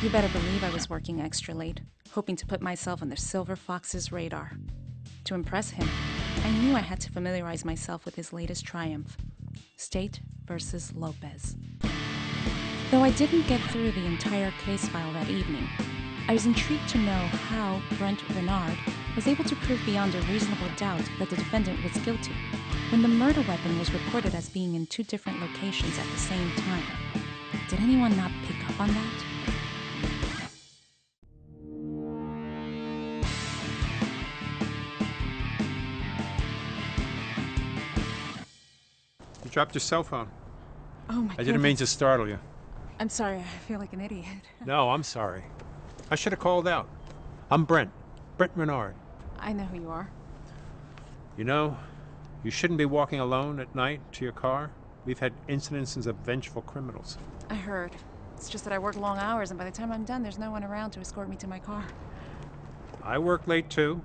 You better believe I was working extra late, hoping to put myself on the Silver Fox's radar. To impress him, I knew I had to familiarize myself with his latest triumph, State versus Lopez. Though I didn't get through the entire case file that evening, I was intrigued to know how Brent Renard was able to prove beyond a reasonable doubt that the defendant was guilty, when the murder weapon was reported as being in two different locations at the same time. Did anyone not pick up on that? You dropped your cell phone. Oh my God. I didn't mean to startle you. I'm sorry, I feel like an idiot. No, I'm sorry. I should have called out. I'm Brent Renard. I know who you are. You know, you shouldn't be walking alone at night to your car. We've had incidences of vengeful criminals. I heard. It's just that I work long hours, and by the time I'm done, there's no one around to escort me to my car. I work late, too.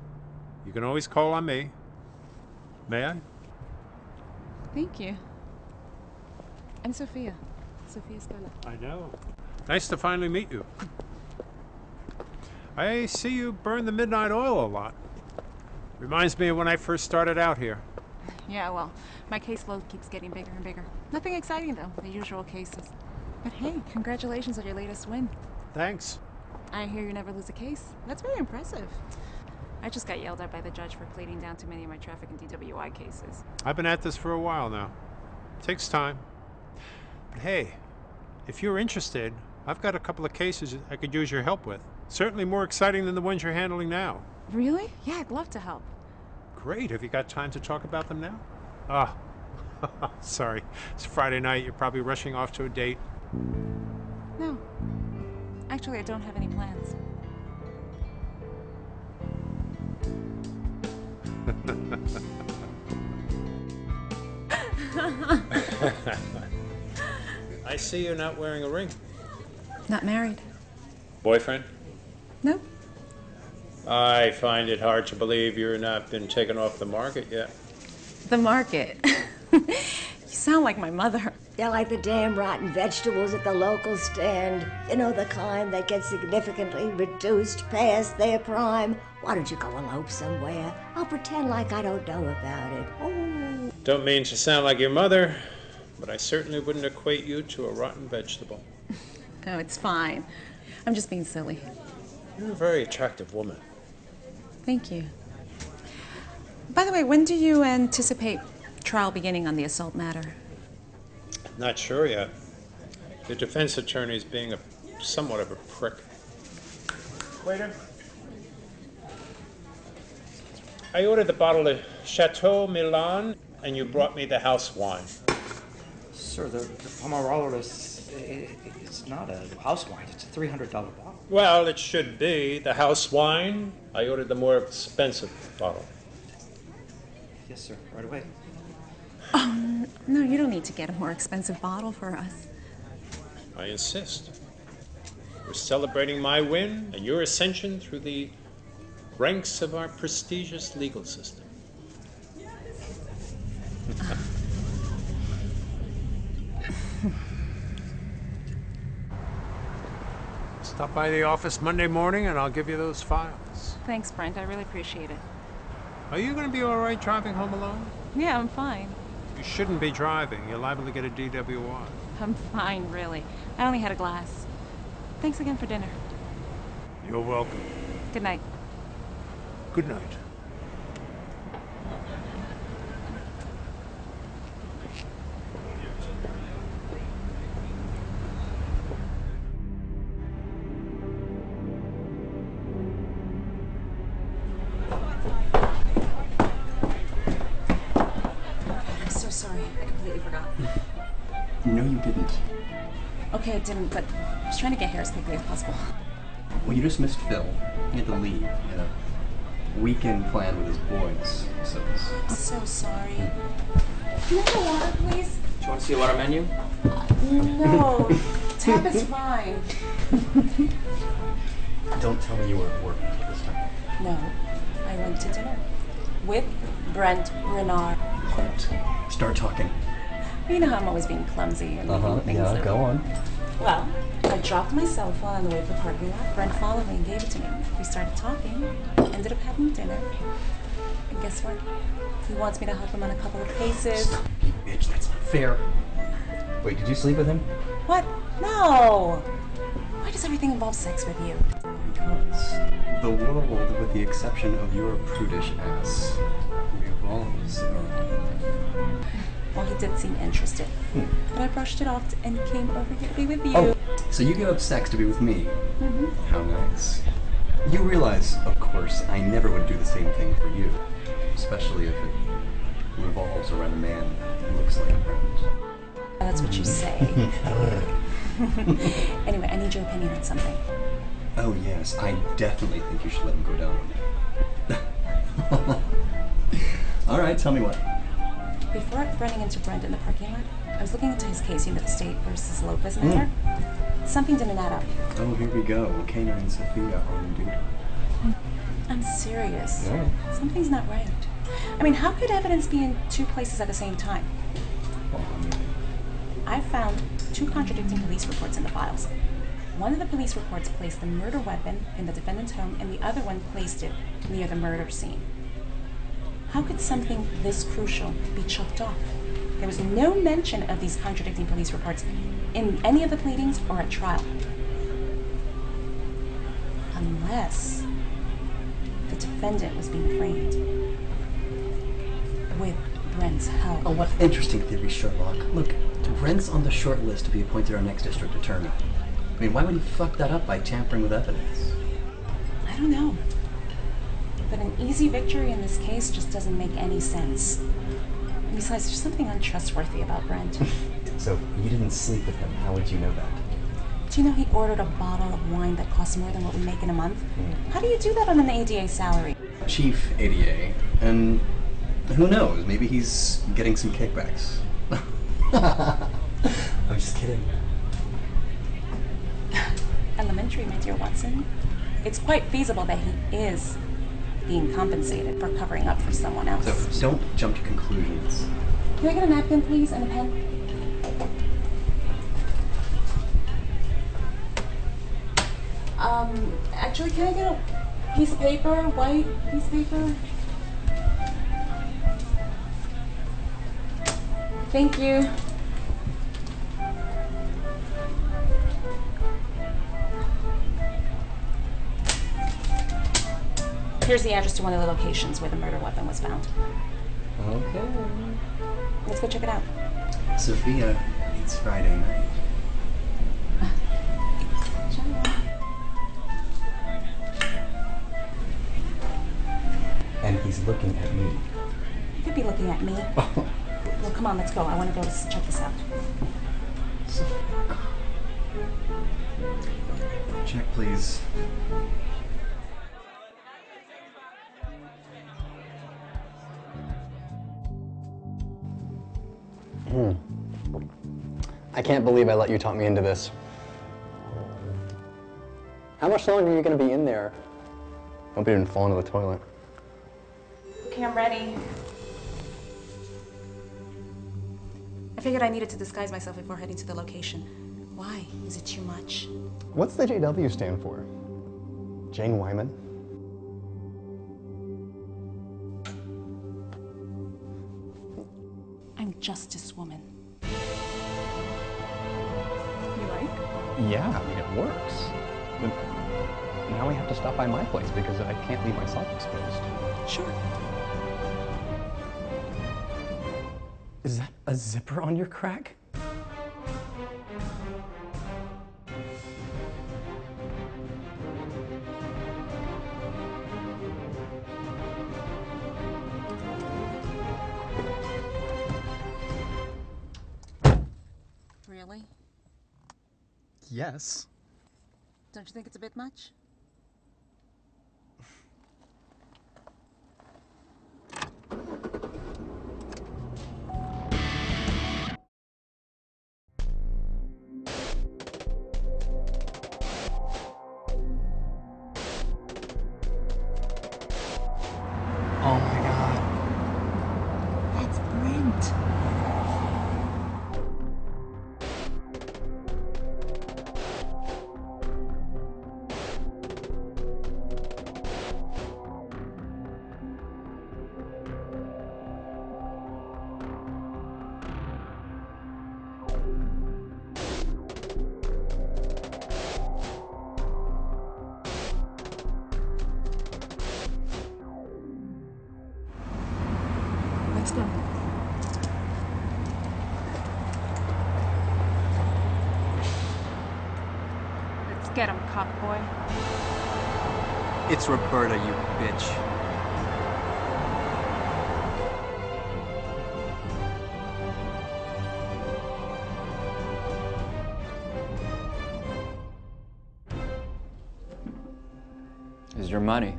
You can always call on me. May I? Thank you. I'm Sophia. Sophia Escala. I know. Nice to finally meet you. I see you burn the midnight oil a lot. Reminds me of when I first started out here. Yeah, well, my caseload keeps getting bigger and bigger. Nothing exciting, though, the usual cases. But hey, congratulations on your latest win. Thanks. I hear you never lose a case. That's very impressive. I just got yelled at by the judge for pleading down too many of my traffic and DWI cases. I've been at this for a while now. Takes time. But hey, if you're interested, I've got a couple of cases I could use your help with. Certainly more exciting than the ones you're handling now. Really? Yeah, I'd love to help. Great. Have you got time to talk about them now? Ah, sorry. It's Friday night. You're probably rushing off to a date. No. Actually, I don't have any plans. I see you're not wearing a ring. Not married. Boyfriend? No. I find it hard to believe you're not been taken off the market yet. The market? You sound like my mother. They're like the damn rotten vegetables at the local stand. You know, the kind that get significantly reduced past their prime. Why don't you go elope somewhere? I'll pretend like I don't know about it. Oh. Don't mean to sound like your mother, but I certainly wouldn't equate you to a rotten vegetable. No, it's fine. I'm just being silly. You're a very attractive woman. Thank you. By the way, when do you anticipate trial beginning on the assault matter? Not sure yet. The defense attorney is being somewhat of a prick. Waiter. I ordered the bottle of Chateau Milan, and you brought me the house wine. Sir, the Pomerol is not a house wine. It's a $300 bottle. Well, it should be the house wine. I ordered the more expensive bottle. Yes, sir. Right away. Oh, no, you don't need to get a more expensive bottle for us. I insist. We're celebrating my win and your ascension through the ranks of our prestigious legal system. Stop by the office Monday morning and I'll give you those files. Thanks, Brent. I really appreciate it. Are you going to be all right driving home alone? Yeah, I'm fine. You shouldn't be driving. You're liable to get a DWI. I'm fine, really. I only had a glass. Thanks again for dinner. You're welcome. Good night. Good night. Okay, I didn't, but I was trying to get here as quickly as possible. Well, you just missed Phil. He had to leave. He had a weekend plan with his boys, so... I'm so sorry. Can I have a water, please? Do you want to see a water menu? No. Tap is fine. Don't tell me you were at work this time. No. I went to dinner. With Brent Renard. Brent. Start talking. You know how I'm always being clumsy and making things up. Go on. Well, I dropped my cell phone on the way to the parking lot. Brent followed me and gave it to me. We started talking, ended up having dinner. And guess what? He wants me to help him on a couple of cases. Stop you, bitch, that's not fair. Wait, did you sleep with him? What? No! Why does everything involve sex with you? Because the world, with the exception of your prudish ass, revolves around. Well, he did seem interested. But I brushed it off and came over here to be with you. Oh, so you gave up sex to be with me. How nice. You realize, of course, I never would do the same thing for you. Especially if it revolves around a man that looks like a friend. That's what you say. Anyway, I need your opinion on something. Oh yes, I definitely think you should let him go down on you. Alright, tell me what. Before running into Brent in the parking lot, I was looking into his case, you know, the State versus Lopez matter. Something didn't add up. Oh, here we go. Kano and Sophia are dude. I'm serious. Yeah. Something's not right. I mean, how could evidence be in two places at the same time? Well, I found two contradicting police reports in the files. One of the police reports placed the murder weapon in the defendant's home, and the other one placed it near the murder scene. How could something this crucial be chopped off? There was no mention of these contradicting police reports in any of the pleadings or at trial. Unless the defendant was being framed with Brent's help. Oh, what interesting theory, Sherlock. Look, Brent's on the short list to be appointed our next district attorney. I mean, why would he fuck that up by tampering with evidence? I don't know. But an easy victory in this case just doesn't make any sense. And besides, there's something untrustworthy about Brent. So, you didn't sleep with him. How would you know that? Do you know he ordered a bottle of wine that costs more than what we make in a month? How do you do that on an ADA salary? Chief ADA. And who knows? Maybe he's getting some kickbacks. I'm just kidding. Elementary, my dear Watson. It's quite feasible that he is being compensated for covering up for someone else. So don't jump to conclusions. Can I get a napkin, please, and a pen? Actually, can I get a piece of paper, white piece of paper? Thank you. Here's the address to one of the locations where the murder weapon was found. Okay. Let's go check it out. Sophia, it's Friday night. And he's looking at me. He could be looking at me. Well, come on, let's go. I want to go check this out. Check, please. I can't believe I let you talk me into this. How much longer are you going to be in there? Hope you didn't fall into the toilet. Okay, I'm ready. I figured I needed to disguise myself before heading to the location. Why? Is it too much? What's the JW stand for? Jane Wyman? I'm Justice Woman. Yeah, I mean, it works. But now we have to stop by my place because I can't leave myself exposed. Sure. Is that a zipper on your crack? Really? Yes. Don't you think it's a bit much? Oh my God. That's Brent. Let's go. Let's get him, cop boy. It's Roberta, you bitch. Is your money?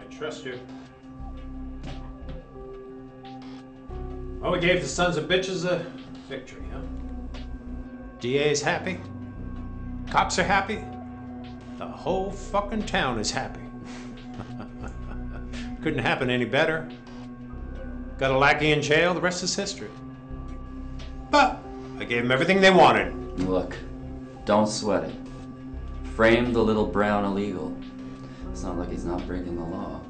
I trust you. Well, we gave the sons of bitches a victory, huh? DA's happy. Cops are happy. The whole fucking town is happy. Couldn't happen any better. Got a lackey in jail, the rest is history. But I gave them everything they wanted. Look, don't sweat it. Frame the little brown illegal. It's not like he's not breaking the law.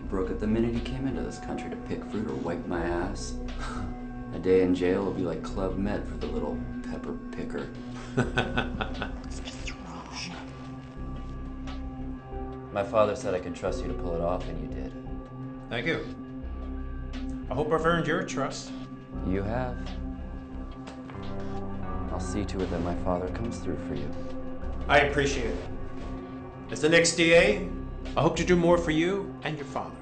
He broke it the minute he came into this country to pick fruit or wipe my ass. A day in jail will be like Club Med for the little pepper picker. My father said I could trust you to pull it off, and you did. Thank you. I hope I've earned your trust. You have. I'll see to it that my father comes through for you. I appreciate it. As the next DA, I hope to do more for you and your father.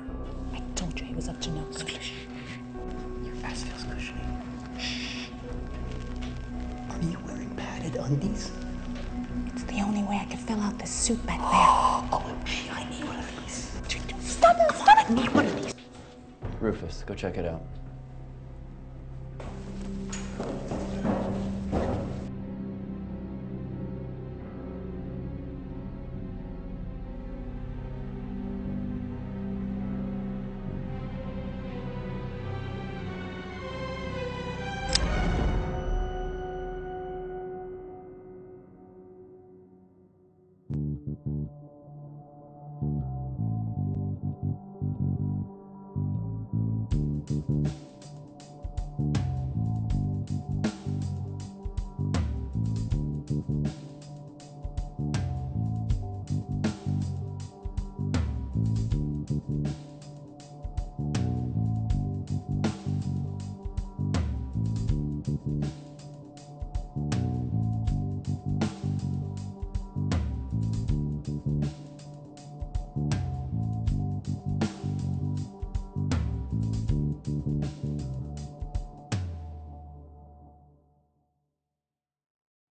I told you he was up to no good. Your ass feels cushy. Shh. Are you wearing padded undies? It's the only way I could fill out this suit back there. OMG, I need one of these. Stop it! I need one of these. Rufus, go check it out.